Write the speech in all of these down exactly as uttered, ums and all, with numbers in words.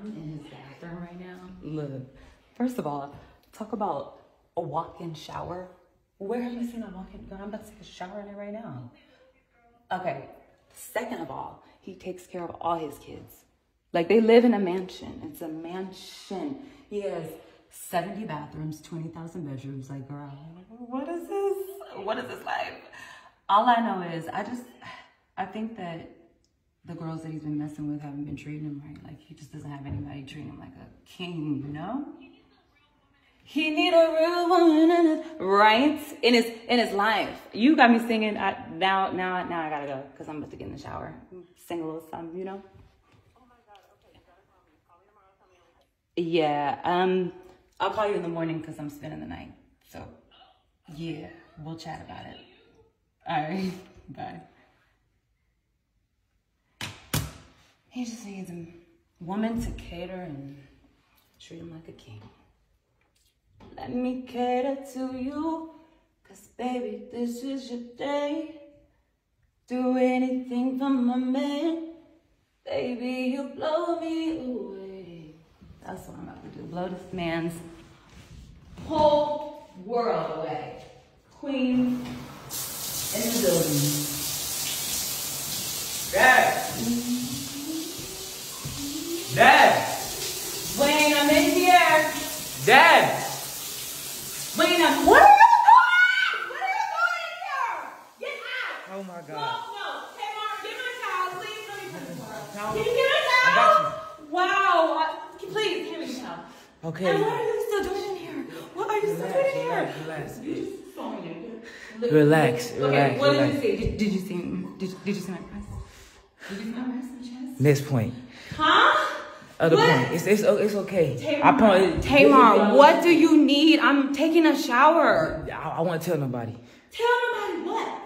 I'm in his bathroom right now. Look, first of all, talk about a walk-in shower. Where have you seen a walk-in? I'm about to take a shower in it right now. Okay, second of all, he takes care of all his kids. Like, they live in a mansion. It's a mansion. He has seventy bathrooms, twenty thousand bedrooms. Like, girl, what is this? What is this life? All I know is I just, I think that the girls that he's been messing with haven't been treating him right. Like, he just doesn't have anybody treating him like a king, you know? He need a real woman in his, right? In his, in his life. You got me singing. I, now, now, now I gotta go because I'm about to get in the shower. Sing a little something, you know? Yeah, um, I'll call you in the morning because I'm spending the night. So, yeah, we'll chat about it. All right, bye. He just needs a woman to cater and treat him like a king. Let me cater to you, because, baby, this is your day. Do anything for my man. Baby, you blow me away. That's what I'm about to do. Blow this man's whole world away. Queen in the building. Dad. Dad. Wayne, I'm in here. Dad. Wayne, I'm... What are you doing? What are you doing in here? Get out. Oh, my God. No, no. Hey, Mom, get my towel, please. Let me put the towel. Can you get a towel? Wow. I... Please, give me help. Okay. And what are you still doing in here? What are you still doing in here? Relax. You just saw me. Relax. Okay, relax, what relax. did you see? Did, did you see? Did, did you see my press? Did you see my press in the chest? Next point. Huh? Other what? point. It's it's it's okay. Tamar, I promise. Tamar, what do you need? I'm taking a shower. I, I won't tell nobody. Tell nobody what?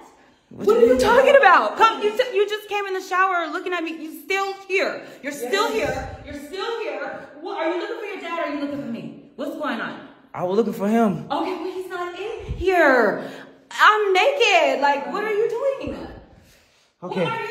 What, what are you talking about? Come, you you just came in the shower looking at me. You're still here. You're still yes. here. You're still here. What, are you looking for your dad or are you looking for me? What's going on? I was looking for him. Okay, well, he's not in here. I'm naked. Like, what are you doing? Okay. Why are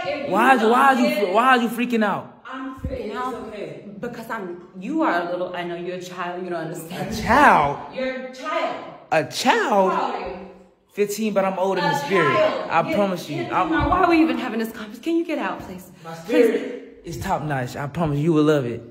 you, boy, if you why is, why is you why are you freaking out? I'm freaking out. Okay. Because I'm. You are a little. I know you're a child. You don't understand. A child. You're a child. A child. How old are you? fifteen, but I'm old in the spirit. I get, promise you. I'm, why are we even having this conference? Can you get out, please? My spirit please. is top notch. I promise you will love it.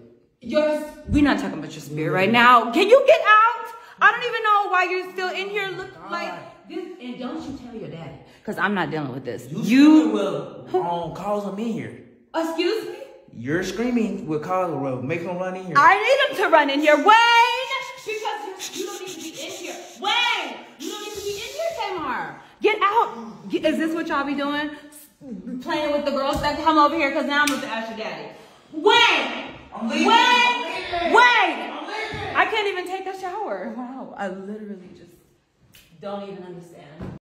Yours, we're not talking about your spirit right now. Can you get out? I don't even know why you're still in here looking God. like this. And don't you tell your daddy, because I'm not dealing with this. You, you will um, cause him in here. Excuse me? Your screaming will cause him will make him run in here. I need him to run in here. Wayne! Because you don't need to be in here. Wayne! You don't need to be in here. Get out. Is this what y'all be doing? Playing with the girls that come over here? Because now I'm going to ask your daddy. Wayne! I'm leaving. Wayne! I'm leaving. Wayne! I'm leaving. I can't even take a shower. Wow. I literally just don't even understand.